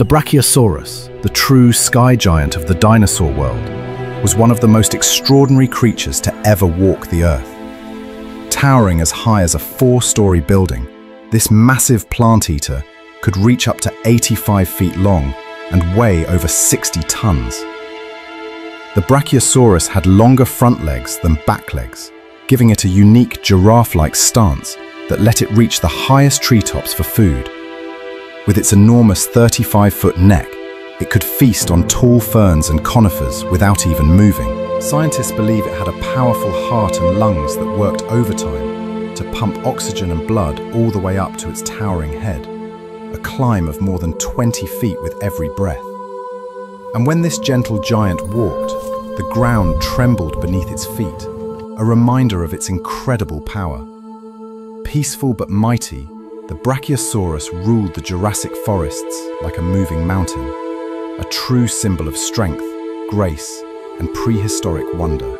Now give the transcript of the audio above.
The Brachiosaurus, the true sky giant of the dinosaur world, was one of the most extraordinary creatures to ever walk the Earth. Towering as high as a 4-story building, this massive plant eater could reach up to 85 feet long and weigh over 60 tons. The Brachiosaurus had longer front legs than back legs, giving it a unique giraffe-like stance that let it reach the highest treetops for food. With its enormous 35-foot neck, it could feast on tall ferns and conifers without even moving. Scientists believe it had a powerful heart and lungs that worked overtime to pump oxygen and blood all the way up to its towering head, a climb of more than 20 feet with every breath. And when this gentle giant walked, the ground trembled beneath its feet, a reminder of its incredible power. Peaceful but mighty, the Brachiosaurus ruled the Jurassic forests like a moving mountain, a true symbol of strength, grace, and prehistoric wonder.